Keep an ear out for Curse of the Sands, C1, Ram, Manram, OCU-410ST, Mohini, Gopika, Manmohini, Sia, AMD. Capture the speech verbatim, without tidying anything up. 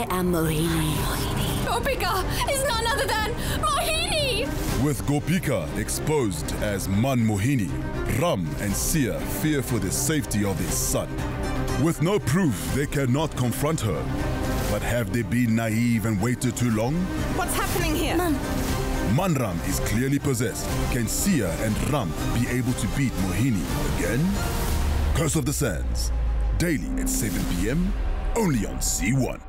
I am Mohini. Gopika is none other than Mohini! With Gopika exposed as Manmohini, Ram and Sia fear for the safety of their son. With no proof, they cannot confront her. But have they been naive and waited too long? What's happening here? Man. Manram is clearly possessed. Can Sia and Ram be able to beat Mohini again? Curse of the Sands. Daily at seven p m Only on C one.